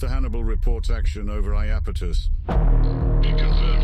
The Hannibal reports action over Iapetus. Be confirmed.